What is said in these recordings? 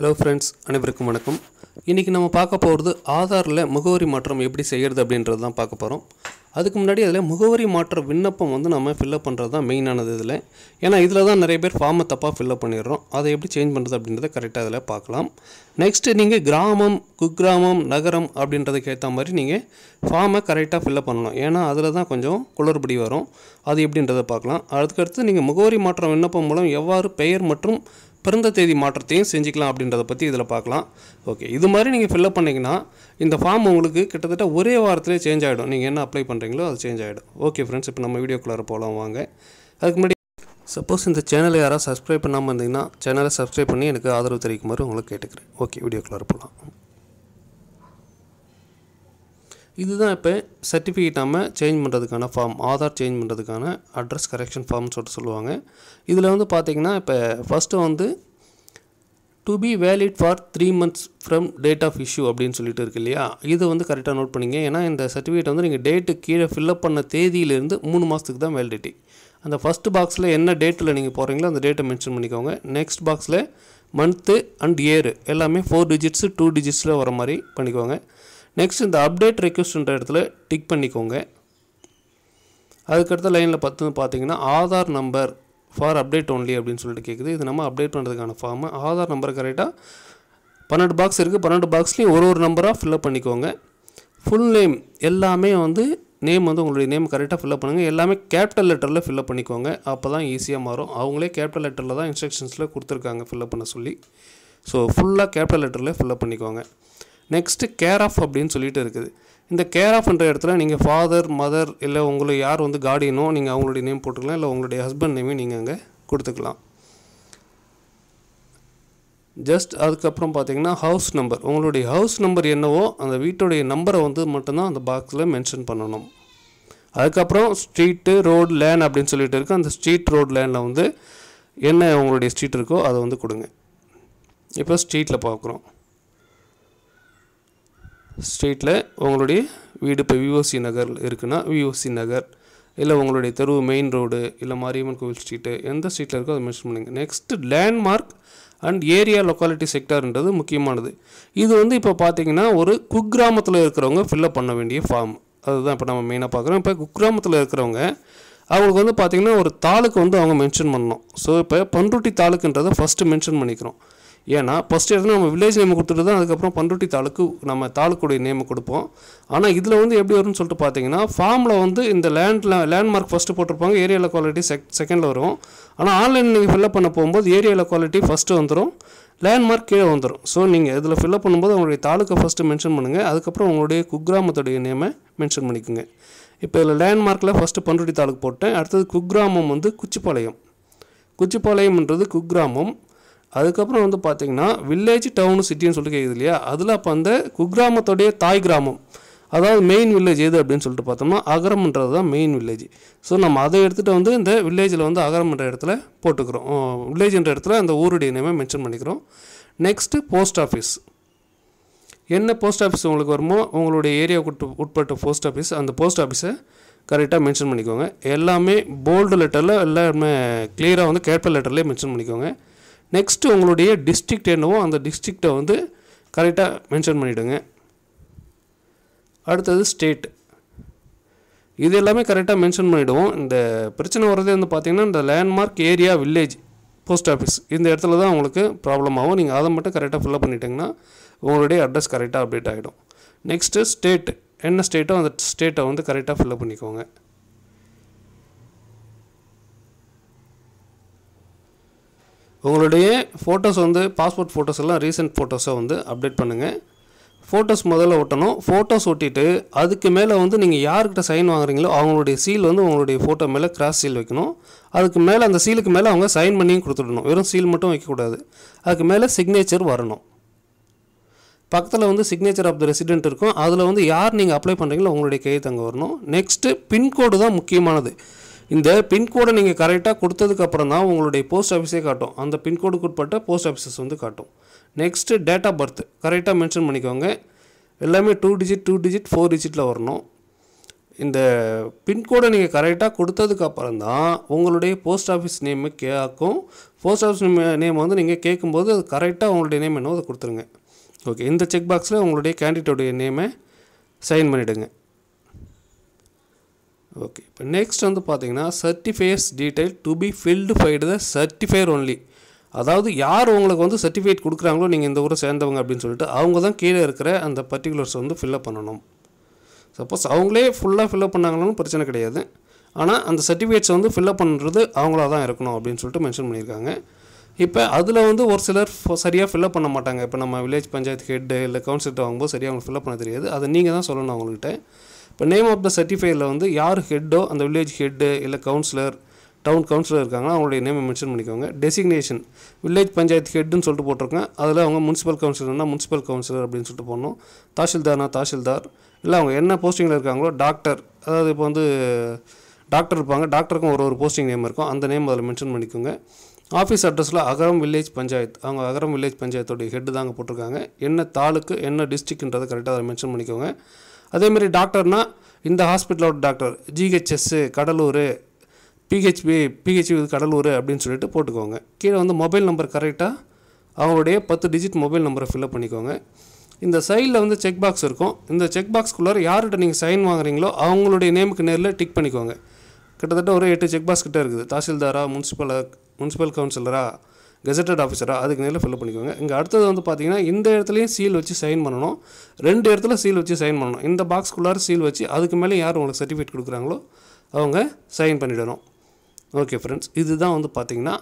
Hello friends, அனைவருக்கும் வணக்கம். இன்னைக்கு நம்ம பார்க்க போறது ஆதார்ல முகவரி மாற்றம் எப்படி செய்யிறது அப்படின்றத தான் பார்க்க போறோம். அதுக்கு முன்னாடி அதல முகவரி மாற்ற விண்ணப்பம் வந்து நாம fill up பண்றது தான் மெயினானது இதுல. ஏனா இதல தான் நிறைய பேர் ஃபார்ம் தப்பா fill up பண்ணிடுறோம். அதை எப்படி change பண்றது அப்படின்றத கரெக்ட்டா அதல பார்க்கலாம். நெக்ஸ்ட் நீங்க கிராமம், குக்கிராமம், நகரம் அப்படின்றதுக்கு ஏத்த மாதிரி நீங்க ஃபார்மை கரெக்ட்டா fill up பண்ணனும். ஏனா அதல தான் கொஞ்சம் குளறுபடி வரும். அது எப்படின்றத பார்க்கலாம். அதுக்கடுத்து நீங்க முகவரி மாற்ற விண்ணப்பம் மூலம் எவ்வாறு பெயர் மற்றும் பிறந்த தேதி மாற்றத்தையும் செஞ்சிக்கலாம் அப்படின்றத பத்தி இதல பார்க்கலாம். ஓகே, இது மாதிரி நீங்க fill up பண்ணீங்கனா இந்த ஃபார்ம் உங்களுக்கு கிட்டத்தட்ட ஒரே வாரத்திலே change ஆயிடும். நீங்க என்ன அப்ளை பண்றீங்களோ அது change ஆயிடும். ஓகே फ्रेंड्स, இப்போ நம்ம வீடியோக்குள்ள போலாம் வாங்க. அதுக்கு முன்னாடி suppose இந்த சேனலை யாரா subscribe பண்ணாம இருந்தீங்கனா சேனலை subscribe பண்ணி எனக்கு ஆதரவு தெரிவிக்குமாறு உங்களை கேட்டுக்கிறேன். ஓகே, வீடியோக்குள்ள போலாம். இதுதான் இப்ப சர்டிபிகேட் நாம change பண்றதுக்கான ஃபார்ம், ஆதார் change பண்றதுக்கான address correction form னு சொல்லுவாங்க. இதுல வந்து பாத்தீங்கன்னா இப்ப first வந்து to be valid for 3 months from date of issue அப்படினு சொல்லிட்டு இருக்கு இல்லையா? இது வந்து கரெக்ட்டா நோட் பண்ணீங்க. ஏனா இந்த சர்டிபிகேட் வந்து நீங்க டேட் கீழ fill up பண்ண தேதியில இருந்து 3 மாசத்துக்கு தான் validity. அந்த first boxல என்ன டேட்ல நீங்க போறீங்களோ அந்த டேட்டை மென்ஷன் பண்ணிக்கோங்க. next boxல month and year எல்லாமே 4 digits 2 digitsல வர மாதிரி பண்ணிக்கோங்க. Next in the update request ன்ற இடத்துல டிக் பண்ணிக்கோங்க. அதுக்கு அடுத்த லைன்ல 10 பாத்தீங்கன்னா Aadhaar number for update only அப்படினு சொல்லிட்டு கேக்குது. இது நம்ம அப்டேட் பண்றதுக்கான ஃபார்ம். ஆதார் நம்பர் கரெக்ட்டா 12 பாக்ஸ் இருக்கு. 12 பாக்ஸ்லயே ஒரு நம்பரா fill up பண்ணிக்கோங்க. full name எல்லாமே வந்து நேம் வந்து உங்களுடைய நேம் கரெக்ட்டா fill up பண்ணுங்க. எல்லாமே கேப்பிட்டல் லெட்டர்ல fill up பண்ணிக்கோங்க. அப்பதான் ஈஸியா மாறும். அவங்களே கேப்பிட்டல் லெட்டர்ல தான் இன்ஸ்ட்ரக்ஷன்ஸ்ல கொடுத்திருக்காங்க fill up பண்ண சொல்லி. சோ ஃபுல்லா கேப்பிட்டல் லெட்டர்ல fill up பண்ணிக்கோங்க. Next care of அப்படினு சொல்லிட்டு இருக்குது. இந்த care of ன்ற இடத்துல நீங்க father mother இல்ல உங்கள யார் வந்து guardian நீங்க அவங்களுடைய நேம் போட்டுக்கலாம். இல்ல உங்களுடைய husband name நீங்க அங்க கொடுத்துக்கலாம். just அதுக்கு அப்புறம் பாத்தீங்கன்னா house number. உங்களுடைய house number என்னவோ அந்த வீட்டோட நம்பரை வந்து மட்டும் தான் அந்த பாக்ஸ்ல மென்ஷன் பண்ணனும். அதுக்கு அப்புறம் street road lane அப்படினு சொல்லிட்டு இருக்கு. அந்த street road laneல வந்து என்ன உங்களுடைய street இருக்கோ அதை வந்து கொடுங்க. இப்போ streetல பார்க்கறோம். ஸ்ட்ரீட்ல உங்களுடைய வீடு இப்ப VOC நகர் இருக்குனா VOC நகர் இல்ல உங்களுடைய தெரு மெயின் ரோட் இல்ல மாரியம்மன் கோயில் ஸ்ட்ரீட் எந்த ஸ்ட்ரீட்ல இருக்கோ அதை மென்ஷன் பண்ணுங்க. Next landmark and area locality செக்டார்ன்றது முக்கியமானது. இது வந்து இப்ப பாத்தீங்கன்னா ஒரு குக்கிராமத்துல இருக்குறவங்க fill up பண்ண வேண்டிய ஃபார்ம். அதுதான் இப்ப நாம மெயினா பார்க்கறோம். இப்ப குக்கிராமத்துல இருக்குறவங்க அவங்களுக்கு வந்து பாத்தீங்கன்னா ஒரு தாலுக்கு வந்து அவங்க மென்ஷன் பண்ணனும். சோ இப்ப பண்ருட்டி தாலுக்குன்றதை ஃபர்ஸ்ட் மென்ஷன் பண்ணிக்கிறோம். ஏனா ஃபர்ஸ்ட் எடுத்து நம்ம வில்லேஜ் நேம் கொடுத்துட்டு தான் அதுக்கு அப்புறம் பண்ருட்டி தாலுக்கு நம்ம தாலுக்குடைய நேம் கொடுப்போம். ஆனா இதுல வந்து எப்படி வரும்னு சொல்லிட்டு பாத்தீங்கன்னா ஃபார்ம்ல வந்து இந்த லேண்ட்மார்க் ஃபர்ஸ்ட் போட்டுருப்பாங்க, ஏரியா லொகாலிட்டி செகண்ட்ல வரும். ஆனா ஆன்லைன்ல நீங்க fill up பண்ண போயும்போது ஏரியா லொகாலிட்டி ஃபர்ஸ்ட் வந்துரும், லேண்ட்மார்க் கீழ வந்துரும். சோ நீங்க இதுல fill up பண்ணும்போது உங்களுடைய தாலுக்கு ஃபர்ஸ்ட் மென்ஷன் பண்ணுங்க. அதுக்கு அப்புறம் உங்களுடைய குக்கிராமத்தோட நேமை மென்ஷன் பண்ணிக்கங்க. இப்போ இதுல லேண்ட்மார்க்ல ஃபர்ஸ்ட் பண்ருட்டி தாலுக்கு போட்டேன். அடுத்து குக்கிராமம் வந்து குச்சிபாளையம்ன்றது குக்கிராமம். அதுக்கு அப்புறம் வந்து பாத்தீங்கன்னா village town city னு சொல்லிட்டு கேக்குது இல்லையா? அதுல அப்ப அந்த குக்கிராமத்தோட தாய் கிராமம் அதாவது மெயின் வில்லேஜ் எது அப்படினு சொல்லிட்டு பார்த்தோம்னா அகரம்ன்றது தான் மெயின் வில்லேஜ். சோ நம்ம அதை எடுத்துட்டு வந்து இந்த வில்லேஜ்ல வந்து அகரம்ன்ற இடத்துல போட்டுக்கிறோம். வில்லேஜ்ன்ற இடத்துல அந்த ஊருடைய நேமை மென்ஷன் பண்ணிக்கிறோம். Next post office. என்ன போஸ்ட் ஆபீஸ் உங்களுக்கு வருமோ உங்களுடைய ஏரியாவுக்கு உட்பட்ட போஸ்ட் ஆபீஸ் அந்த போஸ்ட் ஆபீஸை கரெக்ட்டா மென்ஷன் பண்ணிக்கோங்க. எல்லாமே bold லெட்டர்ல எல்லாமே clear-ஆ வந்து capital லெட்டர்ல மென்ஷன் பண்ணிக்கோங்க. Next உங்களுடைய டிஸ்ட்ரிக்ட் என்னவோ அந்த டிஸ்ட்ரிக்ட்டை வந்து கரெக்ட்டா மென்ஷன் பண்ணிடுங்க. அடுத்து ஸ்டேட். இது எல்லாமே கரெக்ட்டா மென்ஷன் பண்ணிடுவோம். இந்த பிரச்சனை வரதே வந்து பாத்தீங்கன்னா இந்த landmark area village post office இந்த இடத்துல தான் உங்களுக்கு ப்ராப்ளம் ஆகும். நீங்க அதை மட்டும் கரெக்ட்டா fill up பண்ணிட்டீங்கன்னா உங்களுடைய அட்ரஸ் கரெக்ட்டா அப்டேட் ஆயிடும். Next state. என்ன ஸ்டேட்டோ அந்த ஸ்டேட்டை வந்து கரெக்ட்டா fill up பண்ணிக்கோங்க. உங்களுடைய போட்டோஸ் வந்து பாஸ்போர்ட் போட்டோஸ் எல்லாம் ரீசன்ட் போட்டோஸை வந்து அப்டேட் பண்ணுங்க. போட்டோஸ் முதல்ல ஒட்டணும். போட்டோஸ் ஒட்டிட்டு அதுக்கு மேல வந்து நீங்க யார்கிட்ட சைன் வாங்குறீங்களோ அவங்களுடைய சீல் வந்து உங்களுடைய போட்டோ மேல கிராஸ் சீல் வைக்கணும். அதுக்கு மேல அந்த சீலுக்கு மேல அவங்க சைன் பண்ணி கொடுத்துடணும். வெறும் சீல் மட்டும் வைக்க கூடாது. அதுக்கு மேல சிக்னேச்சர் வரணும். பக்கத்துல வந்து சிக்னேச்சர் ஆஃப் தி ரெசிடென்ட் இருக்கும். அதுல வந்து யார் நீங்க அப்ளை பண்றீங்களோ அவங்களுடைய கையெழுத்து அங்க வரணும். நெக்ஸ்ட் பின் கோட் தான் முக்கியமானது. இந்த பின் கோட நீங்க கரெக்ட்டா கொடுத்ததுக்கு அப்புறம் தான் உங்களுடைய போஸ்ட் ஆபீஸே காட்டும். அந்த பின் கோடுக்கு உட்பட்ட போஸ்ட் ஆபீசஸ் வந்து காட்டும். நெக்ஸ்ட் டேட் ஆஃப் பர்த் கரெக்ட்டா மென்ஷன் பண்ணிக்கோங்க. எல்லாமே 2 digit 4 digitல வரணும். இந்த பின் கோடை நீங்க கரெக்ட்டா கொடுத்ததுக்கு அப்புறம் தான் உங்களுடைய போஸ்ட் ஆபீஸ் நேம் கேக்கும் போஸ்ட் ஆபீஸ் நேம் வந்து நீங்க கேக்கும்போது அது கரெக்ட்டா உங்களுடைய நேம் என்னவோ கொடுத்துருங்க ஓகே இந்த செக் பாக்ஸ்ல உங்களுடைய கேண்டிடேட்டோட நேமை சைன் பண்ணிடுங்க ஓகே இப்போ நெக்ஸ்ட் வந்து பாத்தீங்கன்னா certificates detail to be filled by the certifier only அதாவது யார் உங்களுக்கு வந்து சர்டிஃபிகேட் கொடுக்கறாங்களோ நீங்க இந்த ஊரை சேர்ந்தவங்க அப்படினு சொல்லிட்டு அவங்க தான் கீழ இருக்கிற அந்த particulars வந்து fill up பண்ணனும் Suppose avangale full fill up pannangalum prachana kedaiyadhu ana and certificates vandu fill up pandrathu avangala dhaan irukanum appdin solittu mention pannirukanga ipo adula vandu or silar seriya fill up panna maatanga ipo nama village panchayat head illa councilor vaangumbo seriya avanga fill up panna theriyadhu adha neenga dhaan sollanum avangalukku ipo name of the certifier la vandu yaar head o and village head illa councilor town councilor irukanga avangala name mention pannikonga designation village panchayat head nu solittu potrukanga adula avanga municipal councilor na municipal councilor appdin solittu ponnum tahsildar na tahsildar Long என்ன posting like Anglo, doctor, other upon the doctor or posting name and the name of the mentioned Manicunga. Office address la Agaram village Panchayat, Agaram village Panchayat, head down Potanga, in a taluk, in a district into the character mentioned Manicunga. Ademari doctor na in the hospital doctor, GHS, Kadalure, PHB, PHB with Kadalure, Abdinsulator Portugonga. Kid on the mobile number character, our day, 10 digit mobile number fill up Paniconga. In the side on the checkbox circle, in the checkbox color, yard turning sign wangering low, Anglo name can tick paniconga. Cut the door at a checkbox cutter, Tahsildara, municipal councilor, gazetted officer, other canela fellow paniconga, and Gartha on the Patina, in the earthly seal which is sign mono, rent earthly seal which is sign mono, in the box color seal which other cameli are on a certificate curanglo, Anga, sign panidano. Okay, friends, this is on the Patina.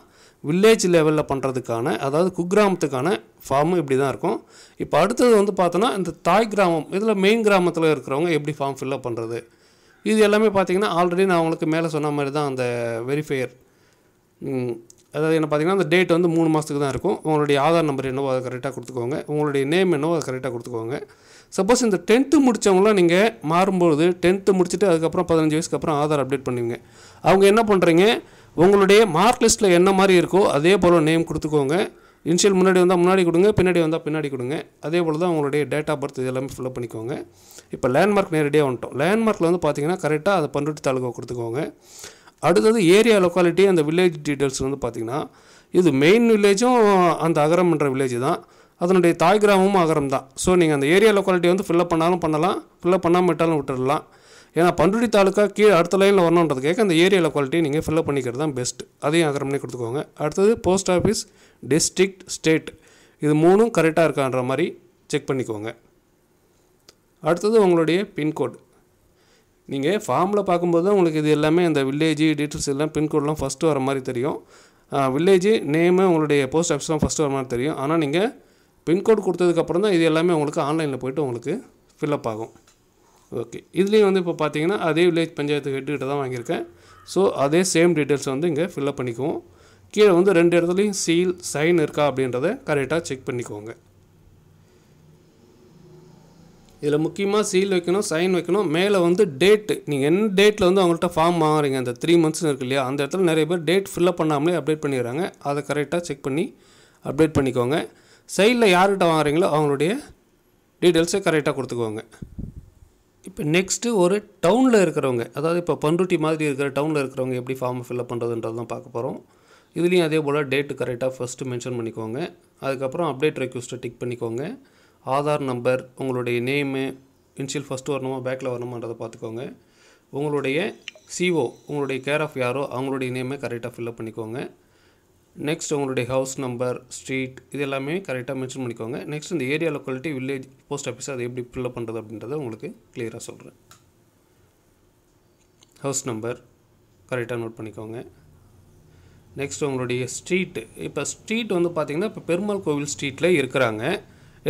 Village level பண்றதுக்கான அதாவது குக்கிராமத்துக்கான form இப்படி தான் இருக்கும் இப்போ அடுத்து வந்து பார்த்தனா இந்த தாய் கிராமம் இதுல மெயின் கிராமத்துல இருக்குறவங்க எப்படி ஃபார்ம் fill up பண்றது இது எல்லாமே பாத்தீங்கன்னா ஆல்ரெடி நான் உங்களுக்கு மேல சொன்ன மாதிரி தான் அந்த வெரிஃபையர் அதாவது என்ன பாத்தீங்கன்னா அந்த டேட் வந்து 3 மாசத்துக்கு தான் இருக்கும் உங்களுடைய ஆதார் நம்பர் என்னவோ அதை கரெக்ட்டா கொடுத்துக்கோங்க உங்களுடைய நேம் என்னவோ அதை கரெக்ட்டா கொடுத்துக்கோங்க சப்போஸ் இந்த 10th முடிச்சவங்கள நீங்க மாறும்போது 10th முடிச்சிட்டு அதுக்கு அப்புறம் 15 வயசுக்கு அப்புறம் ஆதார் அப்டேட் பண்ணுவீங்க அவங்க என்ன பண்றீங்க உங்களுடைய மார்க் லிஸ்ட்ல என்ன மாதிரி இருக்கோ அதே போல நேம் கொடுத்துக்கோங்க இனிஷியல் முன்னாடி வந்தா முன்னாடி கொடுங்க பின்னாடி வந்தா பின்னாடி கொடுங்க அதே போல தான் உங்களுடைய டேட் ஆஃப் பர்த் இதெல்லாம் fill up பண்ணிக்கோங்க இப்போ லேண்ட்மார்க் நேரடியா வந்துட்டோம் லேண்ட்மார்க்ல வந்து பாத்தீங்கன்னா கரெக்ட்டா அது பண்ருட்டி தாலுகா கொடுத்துக்கோங்க அடுத்து ஏரியா லோகாலிட்டி அந்த வில்லேஜ் டீடைல்ஸ் வந்து பாத்தீங்கன்னா இது மெயின் வில்லேஜும் அந்த அகரம்ன்ற வில்லேஜ் தான் அதனுடைய தாய் கிராமமும் அகரம் தான் சோ நீங்க அந்த ஏரியா லோகாலிட்டி வந்து fill up பண்ணாலும் பண்ணலாம் fill up பண்ணாம விட்டாலும் விட்டுறலாம் ஏனா பண்ருட்டி தாலுகா கீழ அடுத்த லைன்ல வரணும்ன்றதுக்காக அந்த ஏரியா லோகாலிட்டி நீங்க fill up பண்ணிக்கிறது தான் பெஸ்ட் அதையும் அகரம்னே கொடுத்துக்கோங்க அடுத்து போஸ்ட் ஆபீஸ் டிஸ்ட்ரிக்ட் ஸ்டேட் இது மூணும் கரெக்ட்டா இருக்கான்ற மாதிரி செக் பண்ணிக்கோங்க அடுத்து உங்களுடைய பின் கோட் நீங்க ஃபார்ம்ல பாக்கும்போது உங்களுக்கு இது எல்லாமே அந்த வில்லேஜ் டீடைல்ஸ் எல்லாம் பின் கோட்லாம் ஃபர்ஸ்ட் வர மாதிரி தெரியும் வில்லேஜ் நேம் உங்களுடைய போஸ்ட் ஆபீஸ்லாம் ஃபர்ஸ்ட் வர மாதிரி தெரியும் ஆனா நீங்க பின் கோட் கொடுத்ததுக்கு அப்புறம் தான் இது எல்லாமே உங்களுக்கு ஆன்லைன்ல போய்ட்டு உங்களுக்கு fill up ஆகும் Okay, this is வந்து இப்ப பாத்தீங்கன்னா அதே வில்லேஜ் பஞ்சாயத்து ஹெட் கிட்ட தான் வாங்கி இருக்கேன் சோ அதே சேம் டீடைல்ஸ் வந்து இங்க fill up பண்ணிக்குவோம் கீழ வந்து ரெண்டு இடத்துலயும் சீல் சைன் இருக்கா அப்படின்றதை கரெக்ட்டா செக் பண்ணிக்கோங்க இதுல முக்கியமா சீல் வைக்கணும் சைன் வைக்கணும் மேல வந்து டேட் நீங்க என்ன டேட்ல வந்து அவங்கள்ட்ட ஃபார்ம் வாங்குறீங்க அந்த 3 months இருக்கு இல்லையா அந்த இடத்துல நிறைய பேர் டேட் fill up பண்ணாமலே அப்டேட் பண்ணிறாங்க அத கரெக்ட்டா செக் பண்ணி அப்டேட் பண்ணிக்கோங்க சைடுல யார்கிட்ட வாங்குறீங்களோ அவங்களுடைய டீடைல்ஸ் கரெக்ட்டா கொடுத்துக்கோங்க இப்போ நெக்ஸ்ட் ஒரு டவுன்ல இருக்குறவங்க அதாவது இப்ப பண்ருட்டி மாதிரி இருக்குற டவுன்ல இருக்குறவங்க எப்படி ஃபார்ம் fill up பண்றதுன்றத தான் பார்க்க போறோம் இதுலயும் அதே போல டேட் கரெக்ட்டா ஃபர்ஸ்ட் மென்ஷன் பண்ணிக்கோங்க அதுக்கு அப்புறம் அப்டேட் ரிக்வெஸ்ட் டிக் பண்ணிக்கோங்க ஆதார் நம்பர் உங்களுடைய நேம் இனிஷியல் ஃபர்ஸ்ட் வரணுமா பேக்ல வரணுமான்றத பாத்துக்கோங்க உங்களுடைய CO உங்களுடைய கேர் ஆஃப் யாரோ அவங்களுடைய நேமை கரெக்ட்டா fill up பண்ணிக்கோங்க நெக்ஸ்ட் உங்களுடைய ஹவுஸ் நம்பர் ஸ்ட்ரீட் இது எல்லாமே கரெக்ட்டா மென்ஷன் பண்ணிக்கோங்க நெக்ஸ்ட் இந்த area locality village post office அது எப்படி fill up பண்றது அப்படின்றதை உங்களுக்கு கிளியரா சொல்றேன் ஹவுஸ் நம்பர் கரெக்ட்டா நோட் பண்ணிக்கோங்க நெக்ஸ்ட் உங்களுடைய ஸ்ட்ரீட் இப்ப ஸ்ட்ரீட் வந்து பாத்தீங்கன்னா இப்ப பெருமாள் கோயில் ஸ்ட்ரீட்ல இருக்குறாங்க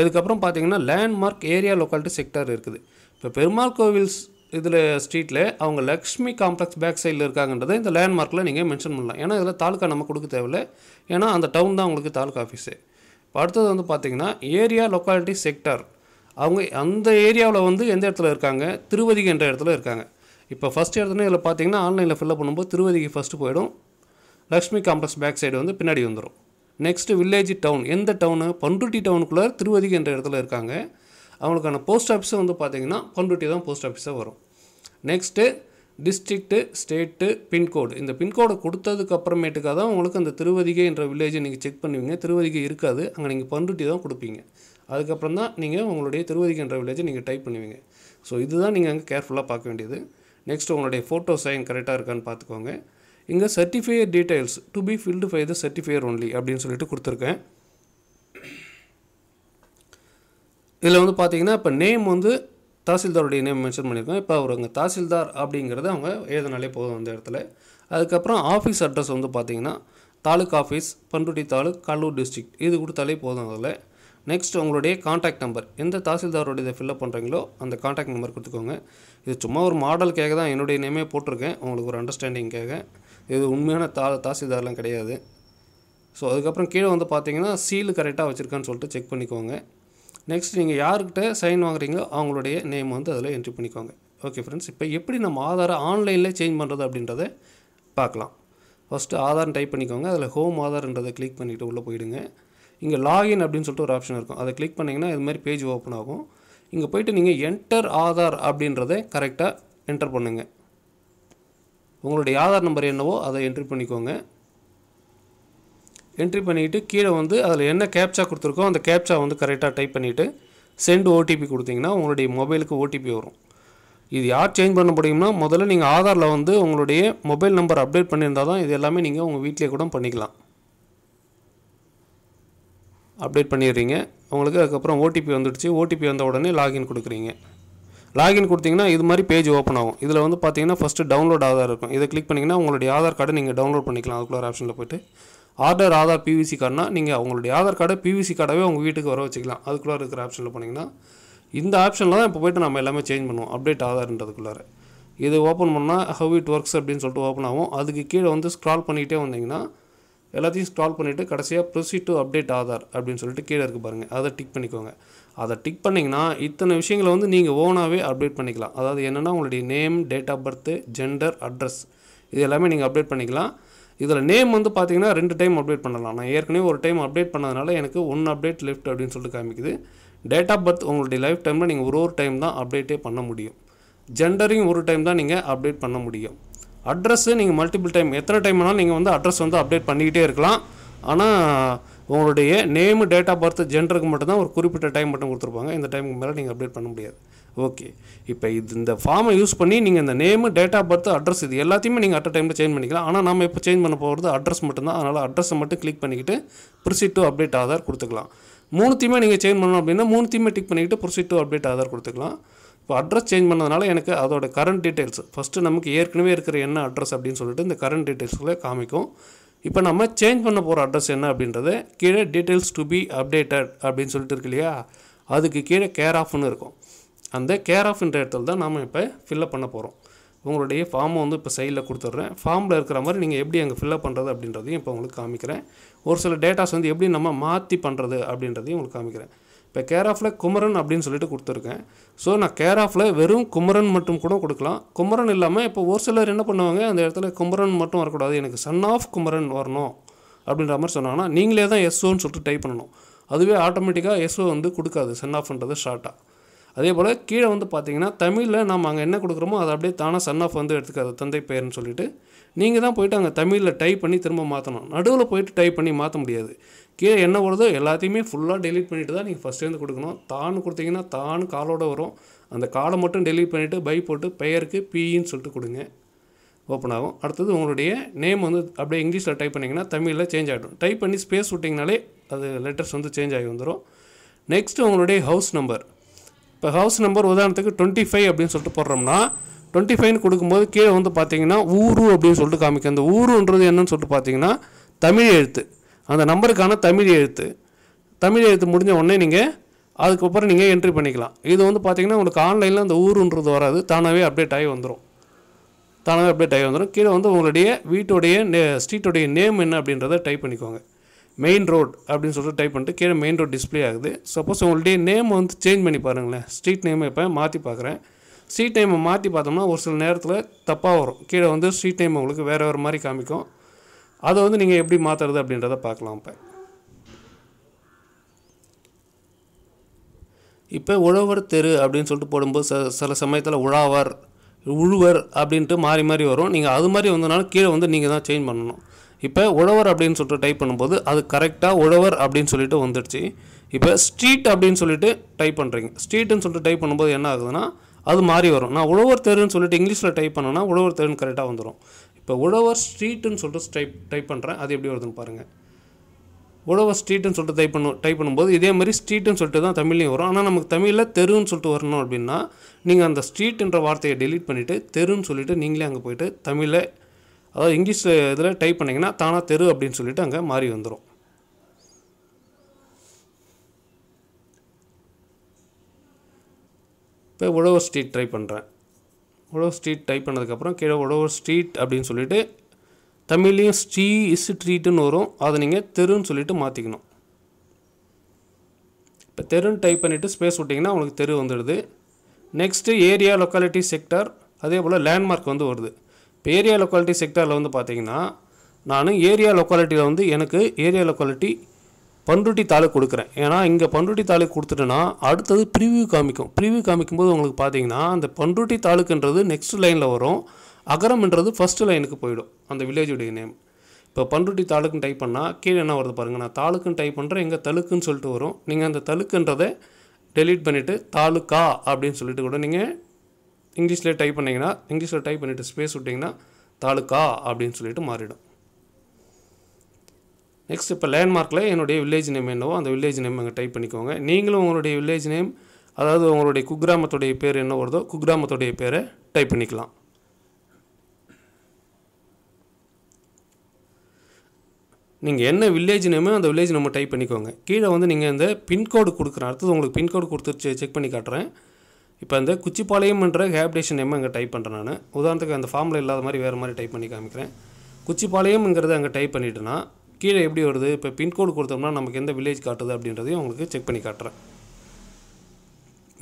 இதுக்கு அப்புறம் பாத்தீங்கன்னா லேண்ட்மார்க் ஏரியா லோகாலிட்டி செக்டார் இருக்குது இப்ப பெருமாள் கோயில் இதுல ஸ்ட்ரீட்ல அவங்க லட்சுமி காம்ப்ளெக்ஸ் பேக் சைடுல இருக்காங்கன்றதை இந்த லேண்ட்மார்க்ல நீங்க மென்ஷன் பண்ணலாம் ஏனா இதெல்லாம் தாலுகா நம்ம கொடுக்க தேவையில்லை ஏனா அந்த டவுன் தான் உங்களுக்கு தாலுகா ஆபீஸ் இப்போ அடுத்து வந்து பாத்தீங்கன்னா ஏரியா லோகாலிட்டி செக்டார் அவங்க அந்த ஏரியாவுல வந்து எந்த இடத்துல இருக்காங்க திருவதிகை என்ற இடத்துல இருக்காங்க இப்போ ஃபர்ஸ்ட் எடுத்தனே இதல பாத்தீங்கன்னா ஆன்லைன்ல fill up பண்ணும்போது திருவதிகை ஃபர்ஸ்ட் போய்டும் லட்சுமி காம்ப்ளெக்ஸ் பேக் சைடு வந்து பின்னாடி வந்துரும் நெக்ஸ்ட் வில்லேஜ் டவுன் எந்த டவுன் பண்ருட்டி டவுனுக்குள்ள திருவதிகை என்ற இடத்துல இருக்காங்க அவங்களுக்கான போஸ்ட் ஆபீஸ் வந்து பாத்தீங்கன்னா பண்ருட்டி தான் போஸ்ட் ஆபீஸா வரும் Next, district, state, pin code. In the pin code கொடுத்ததுக்கு அப்புறமேட்டுக்கு தான் உங்களுக்கு அந்த திருவதிகை என்ற வில்லேஜ் நீங்க செக் பண்ணுவீங்க. திருவதிகை இருக்காது. அங்க நீங்க பண்ருட்டி தான் கொடுப்பீங்க. அதுக்கு அப்புறம் தான் நீங்க உங்களுடைய திருவதிகை என்ற வில்லேஜ் நீங்க டைப் பண்ணுவீங்க. சோ இதுதான் நீங்க அங்க கேர்ஃபுல்லா பார்க்க வேண்டியது. Next உங்களுடைய photo sign கரெக்ட்டா இருக்கான்னு பாத்துக்கோங்க. இங்க certifier details to be filled by the certifier only அப்படினு சொல்லிட்டு கொடுத்திருக்கேன். இதல வந்து பாத்தீங்கன்னா இப்ப நேம் வந்து தாசில்தாரோட நேம் மென்ஷன் பண்ணிருக்கோம். இப்ப அவருங்க தாசில்தார் அப்படிங்கறது அவங்க ஏதனாலே போதும் அந்த இடத்துல. அதுக்கு அப்புறம் ஆபீஸ் அட்ரஸ் வந்து பாத்தீங்கன்னா தாலுக் ஆபீஸ் பண்ருட்டி தாலுக் கல்லூர் டிஸ்ட்ரிக்ட் இது கொடுத்தாலே போதும் அதுல. Next உங்களுடைய கான்டாக்ட் நம்பர் எந்த தாசில்தாரோட இத ஃபில் அப் பண்றீங்களோ அந்த கான்டாக்ட் நம்பர் கொடுத்துக்கோங்க. இது சும்மா ஒரு மாடலுக்காக தான் என்னோட நேமே போட்டுருக்கேன். உங்களுக்கு ஒரு அண்டர்ஸ்டாண்டிங்காக. இது உண்மையான தாசில்தார்லாம் கிடையாது. சோ அதுக்கு அப்புறம் கீழ வந்து பாத்தீங்கன்னா சீல் கரெக்ட்டா வச்சிருக்கான்னு சொல்லிட்டு செக் பண்ணிக்கோங்க. Next நீங்க யார்கிட்ட சைன் வாங்குறீங்களோ அவங்களுடைய நேம் வந்து அதல என்ட்ரி பண்ணிக்கோங்க. ஓகே फ्रेंड्स இப்போ எப்படி நம்ம ஆதார ஆன்லைன்ல சேஞ்ச் பண்றது அப்படிங்கறதை பார்க்கலாம். ஃபர்ஸ்ட் ஆதார் டைப் பண்ணிக்கோங்க. அதல ஹோம் ஆதார்ன்றதை கிளிக் பண்ணிட்டு உள்ள போய்டுங்க. இங்க லாகின் அப்படினு சொல்லிட்டு ஒரு ஆப்ஷன் இருக்கும். அத கிளிக் பண்ணீங்கனா இது மாதிரி பேஜ் ஓபன் ஆகும். இங்க போய்ட்டு நீங்க என்டர் ஆதார் அப்படிங்கறதை கரெக்ட்டா என்டர் பண்ணுங்க. உங்களுடைய ஆதார் நம்பர் என்னவோ அதை என்ட்ரி பண்ணிக்கோங்க. Entry பண்ணிட்டு கீழ வந்து அதுல என்ன கேப்சா கொடுத்திருக்கோ அந்த கேப்சா வந்து கரெக்ட்டா டைப் பண்ணிட்டு சென்ட் ஓடிபி கொடுத்தீங்கன்னா உங்களுடைய மொபைலுக்கு ஓடிபி வரும். இது யார் சேஞ்ச் பண்ண முடியும்னா முதல்ல நீங்க ஆதார்ல வந்து உங்களுடைய மொபைல் நம்பர் அப்டேட் பண்ணிருந்தா தான் இது எல்லாமே நீங்க உங்க வீட்லயே கூட பண்ணிக்கலாம். அப்டேட் பண்ணிடுறீங்க. உங்களுக்கு அதுக்கு அப்புறம் ஓடிபி வந்துடுச்சு. ஓடிபி வந்த உடனே லாகின் கொடுக்கறீங்க. லாகின் கொடுத்தீங்கன்னா இது மாதிரி பேஜ் ஓபன் ஆகும். இதுல வந்து பாத்தீங்கன்னா ஃபர்ஸ்ட் டவுன்லோட் ஆதார் இருக்கும். இத கிளிக் பண்ணீங்கன்னா உங்களுடைய ஆதார் கார்டை நீங்க டவுன்லோட் பண்ணிக்கலாம். அதுக்குள்ள ஒரு ஆப்ஷன்ல போய்ட்டு ஆர்டர் ஆதார் பிவிசி கார்டனா நீங்க உங்களுடைய ஆதார் கார்டை பிவிசி கார்டவே உங்க வீட்டுக்கு வர வச்சுக்கலாம். அதுக்குள்ள இருக்கிற ஆப்ஷன்ல போனீங்கன்னா இந்த ஆப்ஷன்ல தான் இப்ப போய்ட்டு நாம எல்லாமே சேஞ்ச் பண்ணுவோம். அப்டேட் ஆதார்ன்றதுக்குள்ள இது ஓபன் பண்ணா how it works அப்படினு சொல்லிட்டு ஓபன் ஆகும். அதுக்கு கீழ வந்து ஸ்க்ரால் பண்ணிட்டே வந்தீங்கன்னா எல்லாத்தையும் ஸ்க்ரால் பண்ணிட்டு கடைசியா proceed to update ஆதார் அப்படினு சொல்லிட்டு கீழ இருக்கு பாருங்க. அத டிக் பண்ணிக்கோங்க. அத டிக் பண்ணீங்கனா இத்தனை விஷயங்களை வந்து நீங்க ஓனாவே அப்டேட் பண்ணிக்கலாம். அதாவது என்னன்னா உங்களுடைய name, date of birth, gender, address இது எல்லாமே நீங்க அப்டேட் பண்ணிக்கலாம். இதல நேம் வந்து பாத்தீங்கன்னா ரெண்டு டைம் அப்டேட் பண்ணலாம். நான் ஏற்கனவே ஒரு டைம் அப்டேட் பண்ணதனால எனக்கு one அப்டேட் லெஃப்ட் அப்படினு சொல்லிட்டு காமிக்குது. டேட் ஆஃப் பர்த் உங்களுடைய லைஃப் டைம்ல நீங்க ஒரு டைம் தான் அப்டேட்டே பண்ண முடியும். ஜெண்டரையும் ஒரு டைம் தான் நீங்க அப்டேட் பண்ண முடியும். அட்ரஸ் நீங்க மல்டிபிள் டைம் எத்தனை டைம்னா நீங்க வந்து அட்ரஸ் வந்து அப்டேட் பண்ணிட்டே இருக்கலாம். ஆனா உங்களுடைய நேம், டேட் ஆஃப் பர்த், ஜெண்டருக்கு மட்டும் தான் ஒரு குறிப்பிட்ட டைம் மட்டும் கொடுத்திருப்பாங்க. இந்த டைம்க்கு மேல நீங்க அப்டேட் பண்ண முடியாது. ஓகே இப்போ இந்த ஃபார்மை யூஸ் பண்ணி நீங்க இந்த name, date of birth, address இது எல்லாத்தையும் நீங்க அட் டைம்ல சேஞ்ச் பண்ணிக்கலாம். ஆனா நாம இப்ப சேஞ்ச் பண்ண போறது அட்ரஸ் மட்டும் தான். அதனால அட்ரஸை மட்டும் கிளிக் பண்ணிக்கிட்டு proceed to update ஆதார் கொடுத்துக்கலாம். மூணுத்தையுமே நீங்க சேஞ்ச் பண்ணனும் அப்படினா மூணுத்தையுமே டிக் பண்ணிக்கிட்டு proceed to update ஆதார் கொடுத்துக்கலாம். இப்போ அட்ரஸ் சேஞ்ச் பண்ணதனால எனக்கு அதோட கரண்ட் டீடைல்ஸ் ஃபர்ஸ்ட் நமக்கு ஏற்கனவே இருக்கிற என்ன அட்ரஸ் அப்படினு சொல்லிட்டு இந்த கரண்ட் டீடைல்ஸ்ல காமிக்கும். இப்போ நம்ம சேஞ்ச் பண்ண போற அட்ரஸ் என்ன அப்படின்றது கீழ டீடைல்ஸ் டு பீ அப்டேட்டட் அப்படினு சொல்லிட்டு இருக்குலையா அதுக்கு கீழ கேர் ஆஃப்னு இருக்கும். அந்த கேர் ஆஃப்ன்ற இடத்துல தான் நாம இப்போ fill up பண்ண போறோம். உங்களுடைய ஃபார்ம் வந்து இப்போ சைடுல கொடுத்துறேன். ஃபார்ம்ல இருக்கிற மாதிரி நீங்க எப்படி அங்க fill up பண்றது அப்படின்றதையும் இப்போ உங்களுக்கு காமிக்கிறேன். ஒரு சில டேட்டாஸ் வந்து எப்படி நம்ம மாத்தி பண்றது அப்படின்றதையும் உங்களுக்கு காமிக்கிறேன். இப்போ கேர் ஆஃப்ல குமரன் அப்படினு சொல்லிட்டு கொடுத்திருக்கேன். சோ நான் கேர் ஆஃப்ல வெறும் குமரன் மட்டும் கூட கொடுக்கலாம். குமரன் இல்லாம இப்போ ஒரு சிலர் என்ன பண்ணுவாங்க அந்த இடத்துல குமரன் மட்டும் வர கூடாது எனக்கு சன் ஆஃப் குமரன் வரணும் அப்படின்ற மாதிரி சொன்னாங்கன்னா நீங்களே தான் எஸ்ஓ ன்னு சொல்லிட்டு டைப் பண்ணணும். அதுவே ஆட்டோமேட்டிக்கா எஸ்ஓ வந்து கொடுக்காது சன் ஆஃப்ன்றது ஷார்ட்டா. அதே போல கீழ வந்து பாத்தீங்கன்னா தமிழ்ல நாம அங்க என்ன கொடுக்கறோமோ அது அப்படியே தானா சன் ஆஃப் வந்து எடுத்துக்காது தந்தை பெயர்னு சொல்லிட்டு நீங்க தான் போய்ட்டு அங்க தமிழ்ல டைப் பண்ணி திரும்ப மாத்தணும். நடுவுல போய்ட்டு டைப் பண்ணி மாத்த முடியாது. கீழ என்ன வருதோ எல்லாத்தையுமே ஃபுல்லா delete பண்ணிட்டு தான் நீங்க ஃபர்ஸ்ட்ல இருந்து கொடுக்கணும். தான் கொடுத்தீங்கன்னா தான் காலோட வரும். அந்த காலை மட்டும் delete பண்ணிட்டு பை போட்டு பெயருக்கு பி ன்னு சொல்லிட்டு கொடுங்க. ஓபன் ஆகும். அடுத்து உங்களுடைய நேம் வந்து அப்படியே இங்கிலீஷ்ல டைப் பண்ணீங்கன்னா தமிழ்ல சேஞ்ச் ஆகும். டைப் பண்ணி ஸ்பேஸ் விட்டீங்கனாலே அது லெட்டர்ஸ் வந்து சேஞ்ச் ஆகி வந்துரும். நெக்ஸ்ட் உங்களுடைய ஹவுஸ் நம்பர். இப்போ ஹவுஸ் நம்பர் உதாரணத்துக்கு 25 அப்படினு சொல்லிட்டு போடுறோம்னா 25 ன்னு கொடுக்கும்போது கீழ வந்து பாத்தீங்கன்னா ஊரு அப்படினு சொல்லிட்டு காமிக்கும். அந்த ஊருன்றது என்னன்னு சொல்லிட்டு பாத்தீங்கன்னா தமிழ் எழுத்து. அந்த நம்பருக்கான தமிழ் எழுத்து. தமிழ் எழுத்து முடிஞ்ச உடனே நீங்க அதுக்கு அப்புறம் நீங்க என்ட்ரி பண்ணிக்கலாம். இது வந்து பாத்தீங்கன்னா உங்களுக்கு ஆன்லைன்ல அந்த ஊருன்றது வராது. தானாவே அப்டேட் ஆகி வந்துரும். கீழ வந்து உங்களுடைய வீட்டோட ஸ்ட்ரீட்டோட நேம் என்ன அப்படின்றதை டைப் பண்ணிக்கோங்க. மெயின் ரோட் அப்படினு சொல்லிட்டு டைப் பண்ணிட்டு கீழ மெயின் ரோட் டிஸ்ப்ளே ஆகுது. சப்போஸ் உங்களுடைய நேம் வந்து சேஞ்ச் பண்ணி பாருங்களேன். ஸ்ட்ரீட் நேம் இப்ப மாத்தி பார்க்கறேன். ஸ்ட்ரீட் நேம் மாத்தி பார்த்தோம்னா ஒரு சில நேரத்துல தப்பா வரும். கீழ வந்து ஸ்ட்ரீட் நேம் உங்களுக்கு வேற வேற மாதிரி காமிக்கும். அத வந்து நீங்க எப்படி மாத்துறது அப்படின்றத பார்க்கலாம். இப்போ உழவர் தெரு அப்படினு சொல்லிட்டு போடும்போது சில சமயத்துல உழாவர் Uduver Abdinta Mari Marioro, Ning Adamari on the Nakira on the Ningana chain Mano. Ipa, whatever Abdin Soto type on both, other correcta, whatever Abdin Solito on the Chi. Ipa, street Abdin Solito type on ring. Street and Soto type on both Yanagana, other Marioro. Now, whatever Theron Solito English type on, whatever Theron correcta on the room. Ipa, whatever street and Soto type on Adiabdio than Paranga. Whatever street and sort of type on both, they are street and sort of Tamil or Anam Tamil, Therun sort of not bina, Ning on the street and Ravarte delete penite, Therun solita, Ninglang poet, Tamil, English type on Nana, Tana Theru Abdin solitanga, Mariandro. Whatever street type under whatever street type under the Capra, whatever street Abdin solite. Tamil is street and oro, other than a Therun solito matigno. Therun type and it is space would take now Theru under the next area locality sector, other landmark on the order. Area locality sector along the pathina Nana area locality on the Yanaka area locality Panruti Talakudi. Yana in a Panruti Talakudana, out of the preview comic pathina, the Panruti Talak under the next line lavoro. Agaram under the first line on the village name. Panruti Talakun type on Kirana or the Parana, Talakun type under Inga Talakun Sultoro, Ning and the Talakun the delete benite, Taluka Abdin Solitude, English letter type on Nina, English letter type on it space would Dina, Taluka Abdin Solitu Marido. Next up a landmark lay and a village name and the village name type Nikonga, Ninglo village name, other Kugramatoday pair and over the Kugramatoday pair type Nikla. நீங்க என்ன village name அந்த village name type பண்ணிக்கோங்க கீழ வந்து நீங்க அந்த pin code கொடுக்கற அடுத்து உங்களுக்கு pin code கொடுத்து செக் பண்ணி காட்றேன் இப்போ அந்த குச்சிபாளையம்ன்ற ஹேபிடேஷன் நேம் அங்க டைப் பண்றேன் நான் உதாரணத்துக்கு அந்த ஃபார்முலா இல்லாத மாதிரி வேற மாதிரி டைப் பண்ணி காமிக்கிறேன் குச்சிபாளையம்ங்கறது அங்க டைப் பண்ணிட்டனா கீழ எப்படி வருது இப்போ pin code கொடுத்தோம்னா நமக்கு எந்த village காட்டுது அப்படின்றதையும் உங்களுக்கு செக் பண்ணி காட்றேன்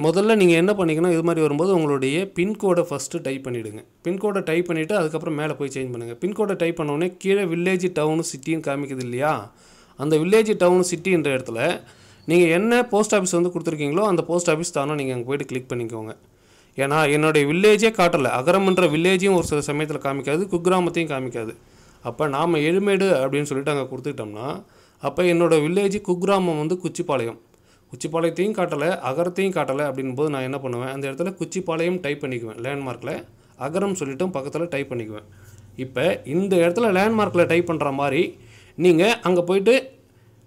முதல்ல நீங்க என்ன பண்ணீங்கன்னா இது மாதிரி வரும்போது உங்களுடைய pin code first டைப் பண்ணிடுங்க pin code டைப் பண்ணிட்டு அதுக்கு அப்புறம் மேலே போய் சேஞ்ச் பண்ணுங்க pin code டைப் பண்ண உடனே கீழ village town city ன்னு காமிக்குது இல்லையா அந்த village town city என்ற இடத்துல நீங்க என்ன போஸ்ட் ஆபீஸ் வந்து கொடுத்திருக்கீங்களோ அந்த போஸ்ட் ஆபீஸ் தான நீங்க அங்க போய் கிளிக் பண்ணிக்கோங்க ஏனா என்னோட village ஏ காட்டல அகரம்ன்ற villageயும் ஒரு சில சமயத்துல காமிக்காது குக்கிராமத்தையும் காமிக்காது அப்ப நாம எழுமேடு அப்படினு சொல்லிட்டு அங்க கொடுத்துட்டோம்னா அப்ப என்னோட village குக்கிராமம் வந்து குச்சிபாளையம் குச்சிபாளையத்தையும் காட்டல அகரத்தையும் காட்டல அப்படிம்போது நான் என்ன பண்ணுவேன் அந்த இடத்துல குச்சிபாளையம் டைப் பண்ணிக்குவேன் லேண்ட்மார்க்ல அகரம் சொல்லிட்டோம் பக்கத்துல டைப் பண்ணிக்குவேன் இப்போ இந்த இடத்துல லேண்ட்மார்க்ல டைப் பண்ற மாதிரி நீங்க அங்க போய்ட்டு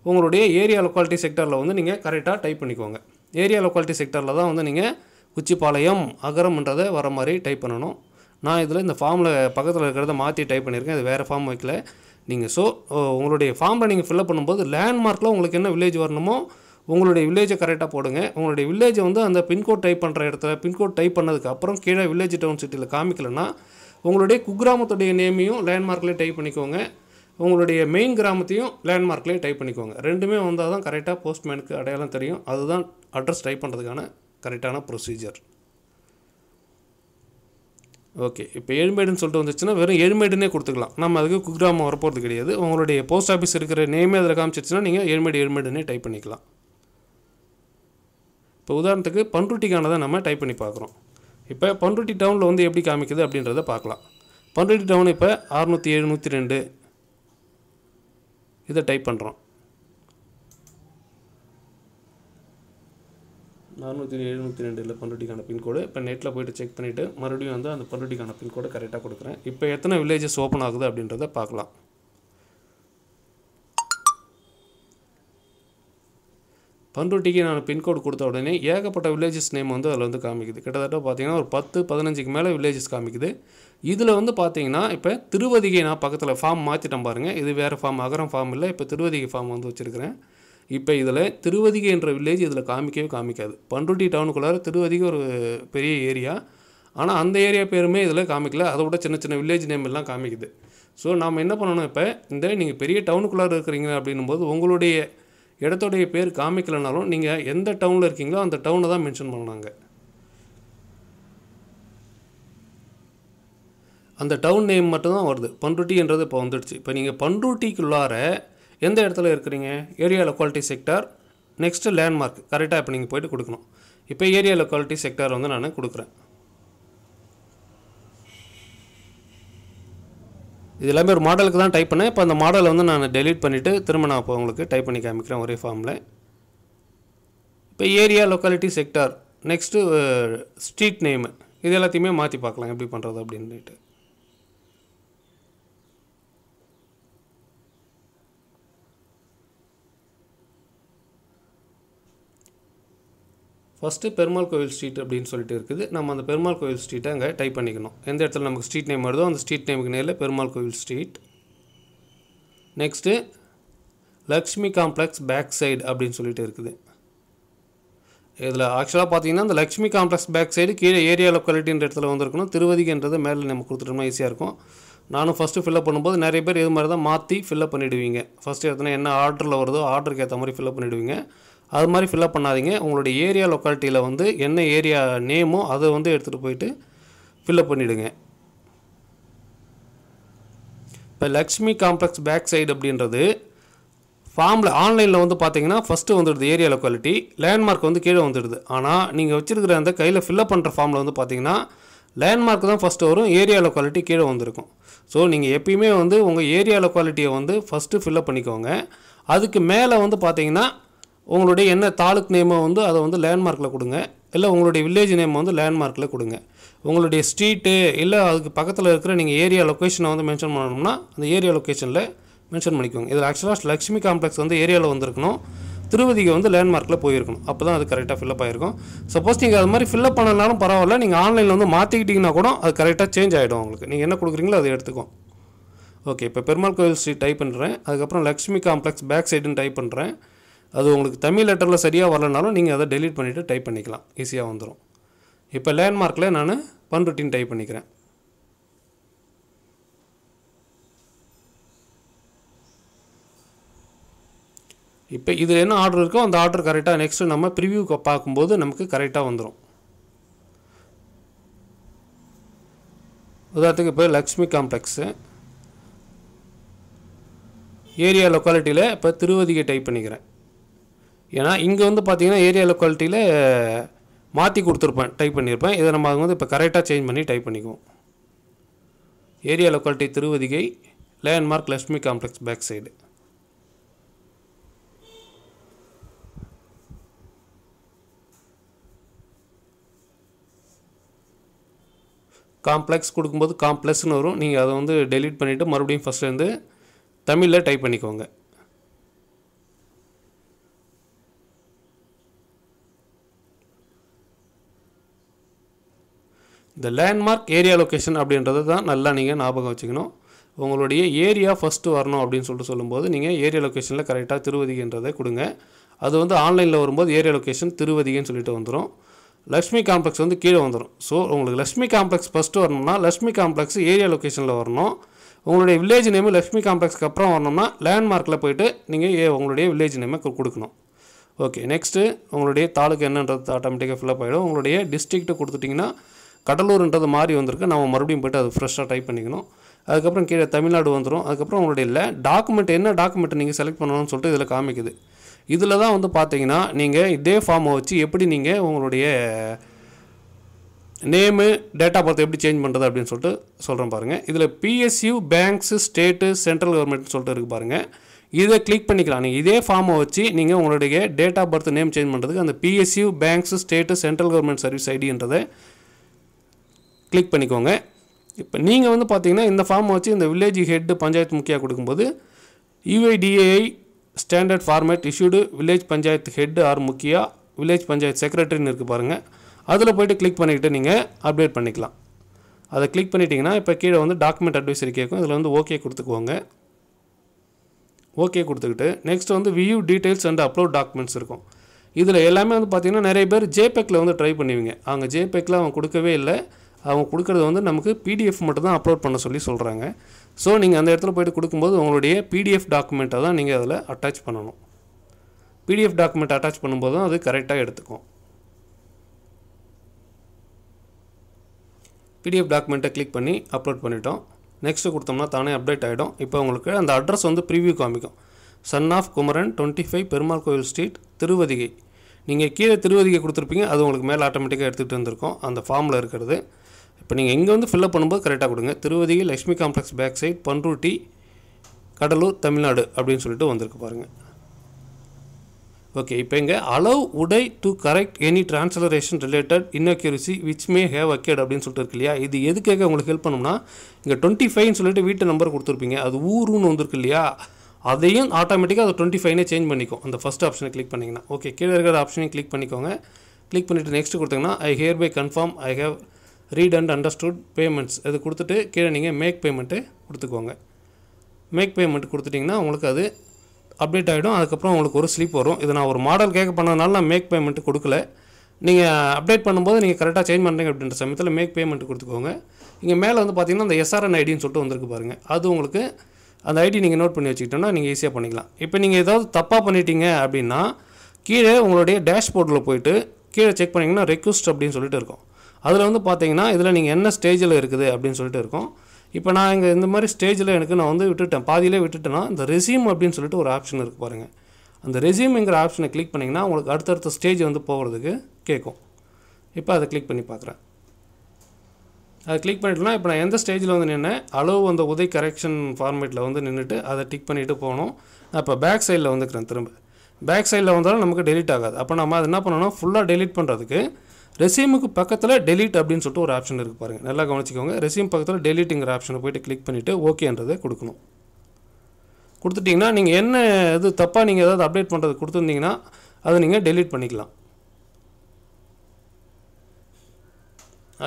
உங்களுடைய ஏரியா லோக்காலிட்டி செக்டார்ல வந்து நீங்க கரெக்ட்டா டைப் பண்ணிக்கோங்க ஏரியா லோக்காலிட்டி செக்டார்ல தான் வந்து நீங்க குச்சிபாளையம் அகரம்ன்றதை வர மாதிரி டைப் பண்ணனும் நான் இதல இந்த ஃபார்ம்ல பக்கத்துல இருக்குறத மாத்தி டைப் பண்ணிருக்கேன் இது வேற ஃபார்ம் வைக்கல நீங்க சோ உங்களுடைய ஃபார்ம்ல நீங்க ஃபில் அப் பண்ணும்போது லேண்ட்மார்க்ல உங்களுக்கு என்ன வில்லேஜ் வரணுமோ உங்களுடைய வில்லேஜ் கரெக்ட்டா போடுங்க உங்களுடைய வில்லேஜ் வந்து அந்த பின் கோட் டைப் பண்ற இடத்துல பின் கோட் டைப் பண்ணதுக்கு அப்புறம் கீழ வில்லேஜ் டவுன் சிட்டில காமிக்கலனா உங்களுடைய குக்கிராமத்தோட நேமியும் லேண்ட்மார்க்ல டைப் பண்ணிக்கோங்க உங்களுடைய மெயின் கிராமத்தையும் லேண்ட்மார்க்ல டைப் பண்ணிக்கோங்க ரெண்டுமே வந்தா தான் கரெக்ட்டா போஸ்ட்மேனுக்கு அடையாளம் தெரியும் அதுதான் அட்ரஸ் டைப் பண்றதுக்கான கரெக்ட்டான ப்ரொசீஜர் ஓகே இப்போ ஏழ்மேடுன்னு சொல்லிட்டு வந்துச்சுனா வெறும் ஏழ்மேடுனே கொடுத்துக்கலாம் நாம அதுக்கு குக்கிராமம் வர போறது கிடையாது உங்களுடைய போஸ்ட் ஆபீஸ் இருக்கிற நேமே அதல காமிச்சிருச்சுனா நீங்க ஏழ்மேடு ஏழ்மேடுனே டைப் பண்ணிக்கலாம் இப்போ உதாரணத்துக்கு பண்ருட்டிக்கான தான் நம்ம டைப் பண்ணி பார்க்கறோம். இப்போ பண்ருட்டி டவுன்ல வந்து எப்படி காமிக்குது அப்படின்றத பார்க்கலாம். பண்ருட்டி டவுன் இப்போ 60702 இத டைப் பண்றோம். 60702 இல்ல பண்ருட்டிக்கான பின் கோட் இப்போ நெட்ல போய்ட்டு செக் பண்ணிட்டு மறுபடியும் வந்து அந்த பண்ருட்டிக்கான பின் கோட் கரெக்ட்டா கொடுக்கிறேன். இப்போ எத்தனை வில்லேजेस ஓபன் ஆகுது அப்படின்றத பார்க்கலாம். பண்ருட்டிக்கு நான் பின் கோட் கொடுத்த உடனே ஏகப்பட்ட villages நேம் வந்து அதல வந்து காமிக்குது. கிட்டத்தட்ட பாத்தீங்கன்னா ஒரு 10 15 க்கு மேல villages காமிக்குது. இதுல வந்து பாத்தீங்கன்னா இப்ப திருவதிகை நான் பக்கத்துல ஃபார்ம் மாத்திட்டேன் பாருங்க. இது வேற ஃபார்ம் அகரம் ஃபார்ம் இல்ல. இப்ப திருவதிகை ஃபார்ம் வந்து வச்சிருக்கேன். இப்ப இதுல திருவதிகை என்ற village இதுல காமிக்கவே காமிக்காது. பண்ருட்டி டவுனுக்குள்ள திருவதிகை ஒரு பெரிய ஏரியா. ஆனா அந்த ஏரியா பேருமே இதுல காமிக்கல. அதோட சின்ன சின்ன village நேம் எல்லாம் காமிக்குது. சோ நாம என்ன பண்ணனும் இப்ப இந்த நீங்க பெரிய டவுனுக்குள்ள இருக்கீங்க அப்படினும்போது உங்களுடைய இடத்தோட பேர் காமிக்கலனாலும் நீங்க எந்த டவுன்ல இருக்கீங்களோ அந்த டவுனை தான் மென்ஷன் பண்ணாங்க அந்த டவுன் நேம் மட்டும் தான் வருது பண்ருட்டின்றது இப்ப வந்துடுச்சு இப்ப நீங்க பண்ருட்டிக்குள்ளார எந்த இடத்துல இருக்கீங்க area locality sector next landmark கரெக்ட்டா இப்ப நீங்க போய்ட்டு கொடுக்கணும் இப்ப ஏரியா லோக்காலிட்டி செக்டார் வந்து நான் கொடுக்கிறேன் இது எல்லாமே ஒரு மாடலுக்கு தான் டைப் பண்ணேன். இப்போ அந்த மாடலை வந்து நான் delete பண்ணிட்டு திரும்ப நான் உங்களுக்கு டைப் பண்ணி காமிக்கிறேன் ஒரே ஃபார்ம்ல. இப்போ area, locality, sector, next street name, இது எல்லாத்தையுமே மாத்தி பார்க்கலாம் எப்படி பண்றது அப்படினுட்டு. First பெருமாள் கோயில் ஸ்ட்ரீட் அப்படினு சொல்லிட்டு இருக்குது. நம்ம அந்த பெருமாள் கோயில் ஸ்ட்ரீட் அங்க டைப் பண்ணிக்கணும். எந்த இடத்துல நமக்கு ஸ்ட்ரீட் நேம் வருதோ அந்த ஸ்ட்ரீட் நேமுக்கு நேரா பெருமாள் கோயில் street. Next Lakshmi complex back side அப்படினு சொல்லிட்டு இருக்குது. இதுல एक्चुअली பாத்தீங்கன்னா அந்த லக்ஷ்மி காம்ப்ளெக்ஸ் பேக் சைடு கீழே ஏரியா லோக்காலிட்டின்ற இடத்துல வந்திருக்கணும். திருவதிகைன்றது மேல நம்ம கொடுத்துட்டோம்னா ஈஸியா இருக்கும். நானும் ஃபர்ஸ்ட் fill up பண்ணும்போது நிறைய பேர் இது மாதிரி தான் மாத்தி fill up பண்ணிடுவீங்க. ஃபர்ஸ்ட் எடுத்தனா என்ன ஆர்டர்ல வருதோ ஆர்டருக்கு ஏத்த மாதிரி fill up பண்ணிடுவீங்க. அது மாதிரி fill up பண்ணாதீங்க. உங்களுடைய ஏரியா லோக்காலிட்டில வந்து என்ன ஏரியா நேமோ அதை வந்து எடுத்துட்டு போயிட்டு fill up பண்ணிடுங்க. இப்ப லக்ஷ்மி காம்ப்ளெக்ஸ் பேக் சைடு அப்படின்றது ஃபார்ம்ல ஆன்லைன்ல வந்து பாத்தீங்கன்னா ஃபர்ஸ்ட் வந்துருது ஏரியா லோக்காலிட்டி, லேண்ட்மார்க் வந்து கீழ வந்துருது. ஆனா நீங்க வச்சிருக்கிற அந்த கையில fill up பண்ற ஃபார்ம்ல வந்து பாத்தீங்கன்னா லேண்ட்மார்க் தான் ஃபர்ஸ்ட் வரும், ஏரியா லோக்காலிட்டி கீழ வந்திருக்கும். சோ நீங்க எப்பயுமே வந்து உங்க ஏரியா லோக்காலிட்டியை வந்து ஃபர்ஸ்ட் fill up பண்ணிக்கோங்க. அதுக்கு மேல வந்து பாத்தீங்கன்னா உங்களுடைய என்ன தாலுக் நேமோ வந்து அதை வந்து லேண்ட்மார்க்ல கொடுங்க, இல்ல உங்களுடைய வில்லேஜ் நேம் வந்து லேண்ட்மார்க்ல கொடுங்க. உங்களுடைய ஸ்ட்ரீட் இல்ல அதுக்கு பக்கத்துல இருக்கிற நீங்க ஏரியா லொகேஷனை வந்து மென்ஷன் பண்ணனும்னா அந்த ஏரியா லொகேஷன்ல மென்ஷன் பண்ணிக்கோங்க. இதுல actually லட்சுமி காம்ப்ளெக்ஸ் வந்து ஏரியால வந்திருக்கணும், திருவதிகை வந்து லேண்ட்மார்க்ல போய் இருக்கணும். அப்பதான் அது கரெக்ட்டா fill up ஆயிருக்கும். சப்போஸ் நீங்க அது மாதிரி fill up பண்ணலனாலும் பரவாயில்லை, நீங்க ஆன்லைன்ல வந்து மாத்திக்கிட்டீங்கன்னா கூட அது கரெக்ட்டா சேஞ்ச் ஆயிடும். உங்களுக்கு நீங்க என்ன கொடுக்குறீங்களோ அதை எடுத்துக்கும். ஓகே, இப்போ பெருமாள் கோயில் ஸ்ட்ரீட் டைப் பண்றேன். அதுக்கு அப்புறம் லட்சுமி காம்ப்ளெக்ஸ் பேக் சைடுன்னு டைப் பண்றேன். அது உங்களுக்கு தமிழ் லெட்டர்ல சரியா வரலனாலும் நீங்க அதை delete பண்ணிட்டு டைப் பண்ணிக்கலாம், ஈஸியா வந்துரும். இப்போ லேண்ட்மார்க்ல நான் பண்ருட்டின்னு டைப் பண்ணிக்கிறேன். இப்போ இது என்ன ஆர்டர் இருக்கோ அந்த ஆர்டர் கரெக்ட்டா நெக்ஸ்ட் நம்ம preview பாக்கும்போது நமக்கு கரெக்ட்டா வந்துரும். உதாரணத்துக்கு இப்போ லக்ஷ்மி காம்ப்ளெக்ஸ் ஏரியா லொகாலிட்டில இப்போ திருவதிகை டைப் பண்ணிக்கிறேன். ஏனா இங்க வந்து பாத்தீங்கன்னா ஏரியா லொகாலிட்டில மாத்தி கொடுத்திருப்பேன், டைப் பண்ணிருப்பேன். இத நம்ம வந்து இப்ப கரெக்ட்டா சேஞ்ச் பண்ணி டைப் பண்ணிக்குவோம். Area locality Thiruvathigai, landmark Lakshmi complex back side. Complex கொடுக்கும்போது காம்ப்ளெக்ஸ்னு வரும். நீங்க அதை வந்து delete பண்ணிட்டு மறுபடியும் ஃபர்ஸ்ட்ல இருந்து தமிழ்ல டைப் பண்ணிக்கோங்க. The landmark area location அப்படின்றது தான் நல்லா நீங்க ஞாபகம் வச்சுக்கணும். உங்களுடைய ஏரியா ஃபர்ஸ்ட் வரணும் அப்படினு சொல்லிட்டு சொல்லும்போது நீங்க ஏரியா லொகேஷன்ல கரெக்ட்டா திருவதிகைன்றதை கொடுங்க. அது வந்து ஆன்லைன்ல வரும்போது ஏரியா லொகேஷன் திருவதிகைன்னு சொல்லிட்டு வந்துரும். லட்சுமி காம்ப்ளெக்ஸ் வந்து கீழ வந்துரும். சோ உங்களுக்கு லட்சுமி காம்ப்ளெக்ஸ் ஃபர்ஸ்ட் வரணும்னா லட்சுமி காம்ப்ளெக்ஸ் ஏரியா லொகேஷன்ல வரணும். உங்களுடைய வில்லேஜ் நேம் லட்சுமி காம்ப்ளெக்ஸ்க்கு அப்புறம் வரணும்னா லேண்ட்மார்க்ல போயிட்டு நீங்க உங்களுடைய வில்லேஜ் நேமை கொடுக்கணும். ஓகே, நெக்ஸ்ட் உங்களுடைய தாலுகா என்னன்றது ஆட்டோமேட்டிக்கா fill up ஆயிடும். உங்களுடைய டிஸ்ட்ரிக்ட் கொடுத்துட்டீங்கன்னா கடலூர்ன்றது மாறி வந்திருக்கு, நாம மறுபடியும் போய்ட்டு அது ஃப்ரெஷ்ஷா டைப் பண்ணிக்கணும். அதுக்கு அப்புறம் கீழ தமிழ்நாடு வந்துரும். அதுக்கு அப்புறம் உங்களுடைய டாக்குமெண்ட் என்ன டாக்குமெண்ட் நீங்க செலக்ட் பண்ணனும்னு சொல்லிட்டு இதல காமிக்குது. இதுல தான் வந்து பாத்தீங்கன்னா நீங்க இதே ஃபார்மை வச்சு எப்படி நீங்க உங்களுடைய நேம் டேட்டா பார்த்து எப்படி சேஞ்ச் பண்றது அப்படினு சொல்லிட்டு சொல்றேன் பாருங்க. இதுல PSU banks state central government சொல்லிட்டு இருக்கு பாருங்க. இத கிளிக் பண்ணிக்கலாம். நீங்க இதே ஃபார்மை வச்சு நீங்க உங்களுடைய டேட்டா பார்த்து நேம் சேஞ்ச் பண்றதுக்கு அந்த PSU banks state central government service ஐடின்றதை கிளிக் பண்ணிக்கோங்க. இப்போ நீங்க வந்து பாத்தீங்கன்னா இந்த ஃபார்மை வச்சு இந்த வில்லேஜ் ஹெட் பஞ்சாயத்து முக்கியா கொடுக்கும்போது UIDAI standard format issued village panchayat head or mukhiya village panchayat செக்ரட்டரின்னு இருக்கு பாருங்க. அதுல போய்ட்டு கிளிக் பண்ணிட்டு நீங்க அப்டேட் பண்ணிக்கலாம். அதை கிளிக் பண்ணிட்டீங்கன்னா இப்போ கீழ வந்து டாக்குமெண்ட் அட்வைசரி கேக்கும். இதுல வந்து ஓகே கொடுத்துக்கோங்க. ஓகே கொடுத்துக்கிட்டு நெக்ஸ்ட் வந்து view details and upload documents இருக்கும். இதுல எல்லாமே வந்து பாத்தீங்கன்னா நிறைய பேர் JPEGல வந்து ட்ரை பண்ணுவீங்க. அவங்க JPEGல அவங்க கொடுக்கவே இல்ல, அவங்க கொடுக்கிறது வந்து நமக்கு PDF மட்டும் தான் அப்லோட் பண்ண சொல்லி சொல்றாங்க. சோ நீங்க அந்த இடத்துல போய்ட்டு கொடுக்கும்போது உங்களுடைய PDF டாக்குமெண்ட்டை தான் நீங்க அதல அட்டாச் பண்ணனும். PDF டாக்குமெண்ட் அட்டாச் பண்ணும்போது அது கரெக்ட்டா எடுத்துக்கும். PDF டாக்குமெண்ட்டை கிளிக் பண்ணி அப்லோட் பண்ணிட்டோம். நெக்ஸ்ட் கொடுத்தோம்னா தானே அப்டேட் ஆயிடும். இப்போ உங்களுக்கு அந்த அட்ரஸ் வந்து preview காமிக்கும். சன் ஆஃப் குமரன் 25 பெருமாள் கோயில் ஸ்ட்ரீட் திருவதிகை. நீங்க கீழ திருவதிகை கொடுத்திருப்பீங்க, அது உங்களுக்கு மேல ஆட்டோமேட்டிக்கா எடுத்துட்டு வந்திருக்கும் அந்த ஃபார்ம்ல இருக்குது. இப்போ நீங்கள் எங்கே வந்து ஃபில்அப் பண்ணும்போது கரெக்டாக கொடுங்க. Thiruvathigai Lakshmi complex back side Panruti Cuddalore Tamil Nadu அப்படின்னு சொல்லிட்டு வந்திருக்கு பாருங்கள். ஓகே, இப்போ இங்கே allow you to correct any transliteration related inaccuracy which may have occurred அப்படின்னு சொல்லிட்டு இருக்கு இல்லையா. இது எதுக்காக உங்களுக்கு ஹெல்ப் பண்ணோம்னா இங்கே 25ன்னு சொல்லிட்டு வீட்டு நம்பர் கொடுத்துருப்பீங்க, அது ஊருன்னு வந்திருக்கு இல்லையா, அதையும் ஆட்டோமேட்டிக்காக அது 25னே சேஞ்ச் பண்ணிக்கும். அந்த ஃபஸ்ட் ஆப்ஷனை கிளிக் பண்ணிங்கன்னா ஓகே, கீழே இருக்கிற ஆப்ஷனையும் கிளிக் பண்ணிக்கோங்க. கிளிக் பண்ணிவிட்டு நெக்ஸ்ட் கொடுத்தீங்கன்னா I here by confirm I have read and understood payments இது கொடுத்துட்டு கீழே நீங்கள் மேக் பேமெண்ட்டு கொடுத்துக்கோங்க. மேக் பேமெண்ட் கொடுத்துட்டிங்கன்னா உங்களுக்கு அது அப்டேட் ஆகிடும். அதுக்கப்புறம் உங்களுக்கு ஒரு ஸ்லிப் வரும். இது நான் ஒரு மாடல் கேட்க பண்ணதுனால நான் மேக் பேமெண்ட் கொடுக்கல. நீங்கள் அப்டேட் பண்ணும்போது நீங்கள் கரெக்டாக சேஞ்ச் பண்ணுறீங்க அப்படின்ற சமயத்தில் மேக் பேமெண்ட் கொடுத்துக்கோங்க. இங்கே மேலே வந்து பார்த்தீங்கன்னா அந்த எஸ்ஆர்என் ஐடின்னு சொல்லிட்டு வந்திருக்கு பாருங்கள், அது உங்களுக்கு அந்த ஐடி நீங்கள் நோட் பண்ணி வச்சுக்கிட்டோன்னா நீங்கள் ஈஸியாக பண்ணிக்கலாம். இப்போ நீங்கள் ஏதாவது தப்பாக பண்ணிட்டீங்க அப்படின்னா கீழே உங்களுடைய டேஷ்போர்டில் போய்ட்டு கீழே செக் பண்ணிங்கன்னா ரெக்வஸ்ட் அப்படின்னு சொல்லிட்டு இருக்கும். அதில் வந்து பார்த்தீங்கன்னா இதில் நீங்கள் என்ன ஸ்டேஜில் இருக்குது அப்படின்னு சொல்லிட்டு இருக்கும். இப்போ நான் இங்கே இந்த மாதிரி ஸ்டேஜில் எனக்கு நான் வந்து விட்டுவிட்டேன், பாதியிலே விட்டுட்டேன்னா இந்த ரெசியூம் அப்படின்னு சொல்லிட்டு ஒரு ஆப்ஷன் இருக்குது பாருங்கள். அந்த ரெசியூம்ங்கிற ஆப்ஷனை கிளிக் பண்ணிங்கன்னா உங்களுக்கு அடுத்தடுத்த ஸ்டேஜ் வந்து போகிறதுக்கு கேட்கும். இப்போ அதை கிளிக் பண்ணி பார்க்குறேன். அதை கிளிக் பண்ணிட்டோம்னா இப்போ நான் எந்த ஸ்டேஜில் வந்து நின்று அளவு அந்த உதவி கரெக்ஷன் ஃபார்மேட்டில் வந்து நின்றுட்டு அதை டிக் பண்ணிவிட்டு போகணும். நான் இப்போ பேக் சைடில் வந்துக்கிறேன். திரும்ப பேக் சைடில் வந்தாலும் நமக்கு டெலிட் ஆகாது. அப்போ நம்ம அது என்ன பண்ணணும்னா ஃபுல்லாக டெலிட் பண்ணுறதுக்கு ரெசியூமுக்கு பக்கத்தில் டெலிட் அப்படின்னு சொல்லிட்டு ஒரு ஆப்ஷன் இருக்குது பாருங்கள், நல்லா கவனிச்சிக்கோங்க. ரெசியூம் பக்கத்தில் டெலிட்டுங்கிற ஆப்ஷனை போய்ட்டு கிளிக் பண்ணிவிட்டு ஓகேன்றதை கொடுக்கணும். கொடுத்துட்டிங்கன்னா நீங்கள் என்ன இது தப்பாக நீங்கள் ஏதாவது அப்டேட் பண்ணுறது கொடுத்துருந்தீங்கன்னா அதை நீங்கள் டெலிட் பண்ணிக்கலாம்.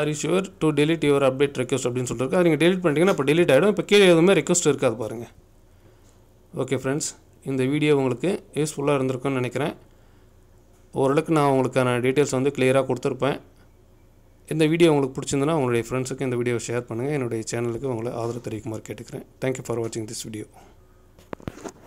Are you sure to delete your update request அப்படின்னு சொல்லிட்டு இருக்கு. நீங்கள் டெலிட் பண்ணிட்டீங்கன்னா இப்போ டெலிட் ஆகிடும். இப்போ கீழே எதுவுமே ரெக்வஸ்ட் இருக்காது பாருங்கள். ஓகே ஃப்ரெண்ட்ஸ், இந்த வீடியோ உங்களுக்கு யூஸ்ஃபுல்லாக இருந்திருக்குன்னு நினைக்கிறேன். ஓரளவுக்கு நான் உங்களுக்கான டீட்டெயில்ஸ் வந்து கிளியராக கொடுத்துருப்பேன். இந்த வீடியோ உங்களுக்கு பிடிச்சிருந்தனா உங்களுடைய ஃப்ரெண்ட்ஸுக்கு இந்த வீடியோவை ஷேர் பண்ணுங்கள். என்னுடைய சேனலுக்கு உங்களை ஆதரவு தெரிவிக்குமாறு கேட்டுக்கிறேன். தேங்க்யூ ஃபார் வாட்சிங் திஸ் வீடியோ.